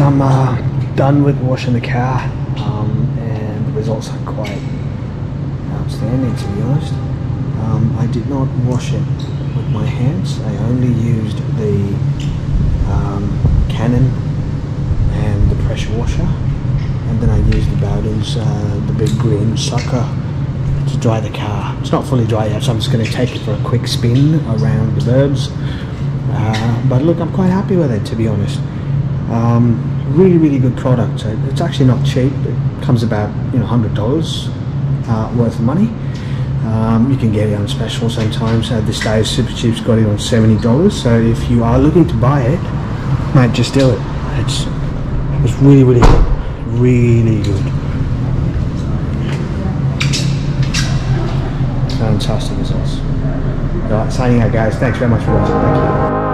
I'm done with washing the car, and the results are quite outstanding, to be honest. I did not wash it with my hands. I only used the Canon and the pressure washer, and then I used the Bowdens, the big green sucker, to dry the car. It's not fully dry yet, so I'm just going to take it for a quick spin around the burbs. But look, I'm quite happy with it, to be honest. Really, really good product. It's actually not cheap. It comes about $100 worth of money. You can get it on special sometimes. This day, Supercheap's got it on $70. So if you are looking to buy it, mate, just do it. It's really, really good. Really good. Fantastic results. Right, signing out, guys. Thanks very much for watching. Thank you.